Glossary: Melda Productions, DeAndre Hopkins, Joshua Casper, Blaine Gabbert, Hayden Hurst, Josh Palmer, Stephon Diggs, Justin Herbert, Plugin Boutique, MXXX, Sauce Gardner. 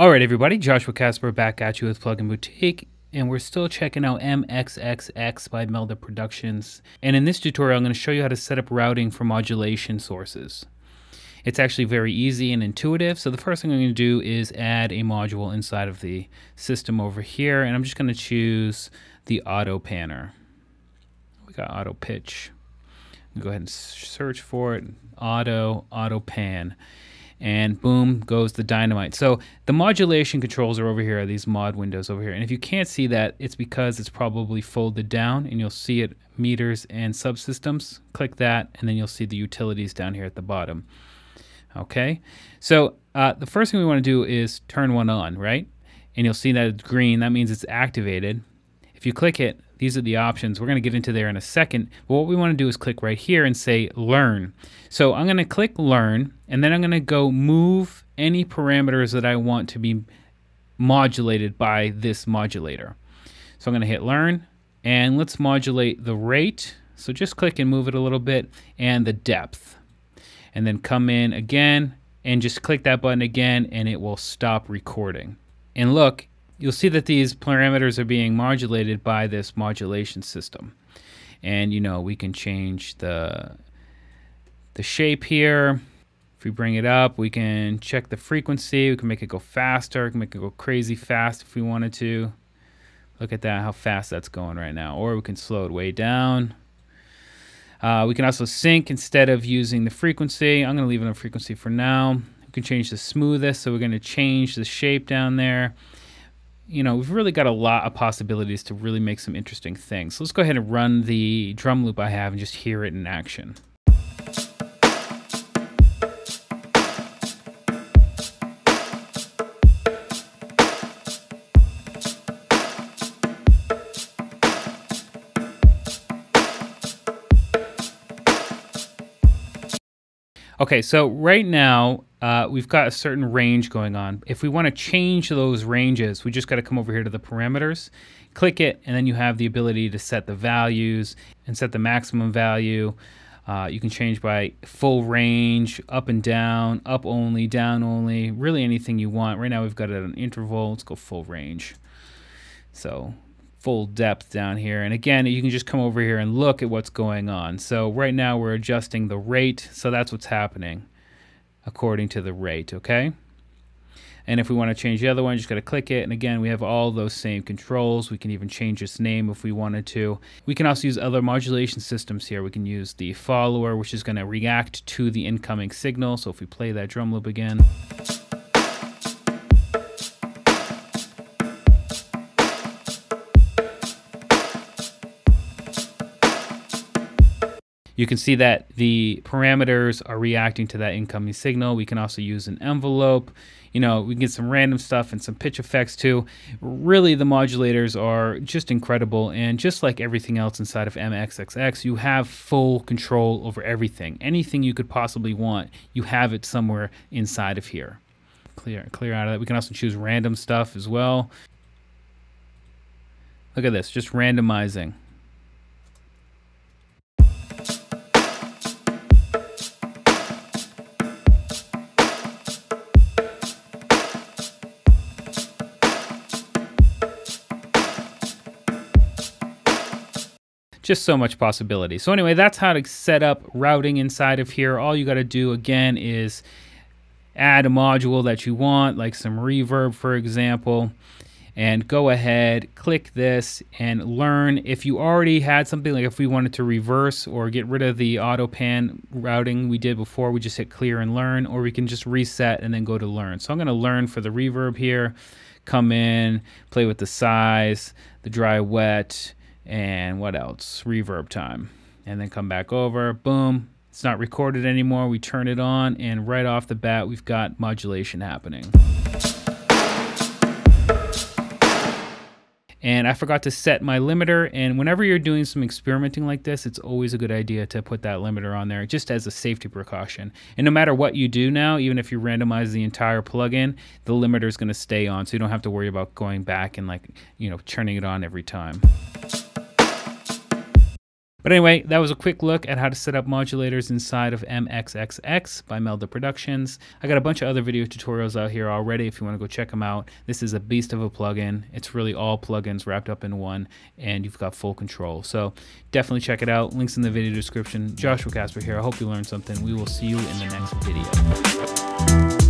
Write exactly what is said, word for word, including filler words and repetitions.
Alright everybody, Joshua Casper back at you with Plugin Boutique, and we're still checking out M X X X by Melda Productions. And in this tutorial I'm going to show you how to set up routing for modulation sources. It's actually very easy and intuitive, so the first thing I'm going to do is add a module inside of the system over here, and I'm just going to choose the auto panner. We got auto pitch. Go ahead and search for it, auto, auto pan. And boom, goes the dynamite. So the modulation controls are over here, these mod windows over here. And if you can't see that, it's because it's probably folded down, and you'll see it, meters and subsystems. Click that, and then you'll see the utilities down here at the bottom. Okay, so uh, the first thing we wanna do is turn one on, right? And you'll see that it's green, that means it's activated. If you click it, these are the options. We're gonna get into there in a second. But what we wanna do is click right here and say learn. So I'm gonna click learn, and then I'm gonna go move any parameters that I want to be modulated by this modulator. So I'm gonna hit learn, and let's modulate the rate. So just click and move it a little bit, and the depth. And then come in again, and just click that button again, and it will stop recording. And look, you'll see that these parameters are being modulated by this modulation system. And you know, we can change the, the shape here. If we bring it up, we can check the frequency, we can make it go faster, we can make it go crazy fast if we wanted to. Look at that, how fast that's going right now. Or we can slow it way down. Uh, we can also sync instead of using the frequency. I'm gonna leave it on frequency for now. We can change the smoothness, so we're gonna change the shape down there. You know, we've really got a lot of possibilities to really make some interesting things. So let's go ahead and run the drum loop I have and just hear it in action. Okay, so right now, Uh, we've got a certain range going on. If we want to change those ranges, we just got to come over here to the parameters, click it, and then you have the ability to set the values and set the maximum value. Uh, you can change by full range, up and down, up only, down only, really anything you want. Right now we've got it at an interval. Let's go full range. So full depth down here, and again you can just come over here and look at what's going on. So right now we're adjusting the rate, so that's what's happening according to the rate, okay? And if we want to change the other one, just got to click it, and again we have all those same controls. We can even change its name if we wanted to. We can also use other modulation systems here. We can use the follower, which is going to react to the incoming signal. So if we play that drum loop again, you can see that the parameters are reacting to that incoming signal. We can also use an envelope. You know, we can get some random stuff and some pitch effects too. Really, the modulators are just incredible, and just like everything else inside of M X X X, you have full control over everything. Anything you could possibly want, you have it somewhere inside of here. Clear, clear out of that. We can also choose random stuff as well. Look at this, just randomizing. Just so much possibility. So anyway, that's how to set up routing inside of here. All you got to do again is add a module that you want, like some reverb for example, and go ahead, click this and learn. If you already had something, like if we wanted to reverse or get rid of the auto pan routing we did before, we just hit clear and learn, or we can just reset and then go to learn. So I'm going to learn for the reverb here, come in, play with the size, the dry wet, and what else? Reverb time. And then come back over, boom, it's not recorded anymore. We turn it on, and right off the bat, we've got modulation happening. And I forgot to set my limiter, and whenever you're doing some experimenting like this, it's always a good idea to put that limiter on there just as a safety precaution. And no matter what you do now, even if you randomize the entire plugin, the limiter is gonna stay on, so you don't have to worry about going back and, like, you know, turning it on every time. But anyway, that was a quick look at how to set up modulators inside of M X X X by Melda Productions. I got a bunch of other video tutorials out here already if you want to go check them out. This is a beast of a plugin. It's really all plugins wrapped up in one, and you've got full control. So definitely check it out. Links in the video description. Joshua Casper here. I hope you learned something. We will see you in the next video.